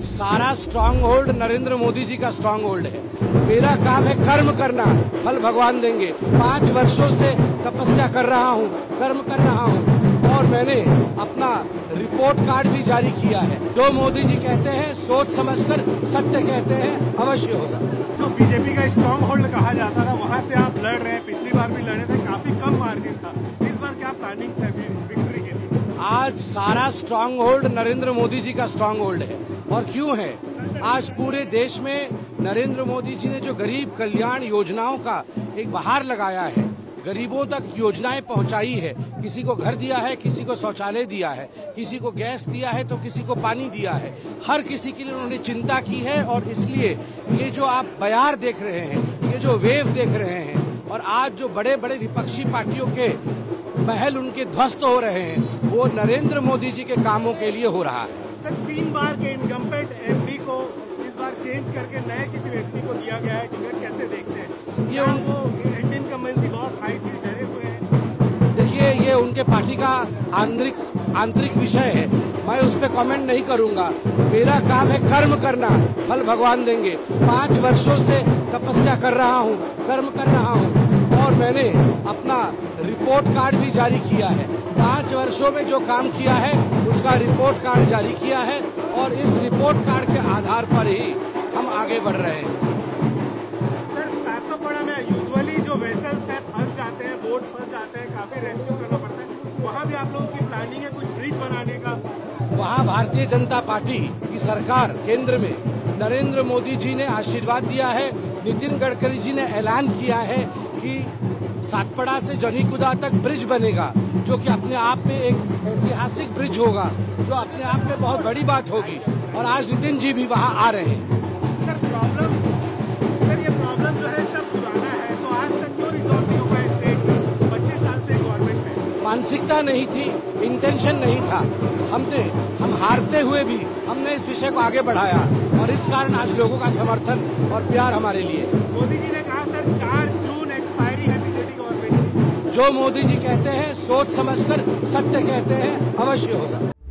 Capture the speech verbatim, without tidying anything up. सारा strong hold Narendra Modi ji का strong hold है। मेरा काम है कर्म करना, फल भगवान देंगे। पाँच वर्षों से तपस्या कर रहा हूँ, कर्म कर रहा हूँ और मैंने अपना रिपोर्ट कार्ड भी जारी किया है। जो मोदी जी कहते हैं, सोच समझकर सत्य कहते हैं, अवश्य होगा। जो बीजेपी का स्ट्रांग होल्ड कहा जाता था, वहाँ से आप लड़ रहे हैं। पिछली बार भी लड़े थे, काफी कम मार्जिन था। इस बार क्या प्लानिंग है विक्ट्री के लिए? आज सारा स्ट्रांग होल्ड नरेंद्र मोदी जी का स्ट्रांग होल्ड है। और क्यों है? आज पूरे देश में नरेंद्र मोदी जी ने जो गरीब कल्याण योजनाओं का एक बहार लगाया है, गरीबों तक योजनाएं पहुंचाई है, किसी को घर दिया है, किसी को शौचालय दिया है, किसी को गैस दिया है तो किसी को पानी दिया है। हर किसी के लिए उन्होंने चिंता की है और इसलिए ये जो आप बयार देख रहे हैं, ये जो वेव देख रहे हैं और आज जो बड़े बड़े विपक्षी पार्टियों के महल उनके ध्वस्त हो रहे हैं, वो नरेंद्र मोदी जी के कामों के लिए हो रहा है। सर, तीन बार के इनकम्पेंट एमपी को इस बार चेंज करके नए किसी व्यक्ति को दिया गया है, टिकट कैसे देखते हैं? ये उनको इनकम्बेंसी बहुत हाई थी, डरे हुए हैं। देखिए, ये उनके पार्टी का आंतरिक आंतरिक विषय है, मैं उस पर कॉमेंट नहीं करूंगा। मेरा काम है कर्म करना, फल भगवान देंगे। पाँच वर्षों से तपस्या कर रहा हूँ, कर्म कर रहा हूँ और मैंने अपना रिपोर्ट कार्ड भी जारी किया है। पाँच वर्षों में जो काम किया है उसका रिपोर्ट कार्ड जारी किया है और इस रिपोर्ट कार्ड के आधार पर ही हम आगे बढ़ रहे हैं। सर, सातोपड़ा में यूजुअली जो वेसल्स हैं फंस जाते हैं, बोट फंस जाते हैं, काफी रेस्क्यू करना पड़ता है। वहाँ भी आप लोगों की प्लानिंग है कुछ ब्रिज बनाने का? वहाँ भारतीय जनता पार्टी की सरकार केंद्र में नरेंद्र मोदी जी ने आशीर्वाद दिया है। नितिन गडकरी जी ने ऐलान किया है कि सातपड़ा से जनीकुदा तक ब्रिज बनेगा, जो कि अपने आप में एक ऐतिहासिक ब्रिज होगा, जो अपने आप में बहुत बड़ी बात होगी और आज नितिन जी भी वहां आ रहे हैं। सर, प्रॉब्लम सर ये प्रॉब्लम जो है सब पुराना है, तो आज तक क्यों रिजॉल्व नहीं हो पाया? स्टेट में पच्चीस साल से गवर्नमेंट में मानसिकता नहीं थी, इंटेंशन नहीं था। हमने हम हारते हुए भी हमने इस विषय को आगे बढ़ाया और इस कारण आज लोगों का समर्थन और प्यार हमारे लिए। मोदी जी ने कहा सर चार जो मोदी जी कहते हैं, सोच समझकर सत्य कहते हैं, अवश्य होगा।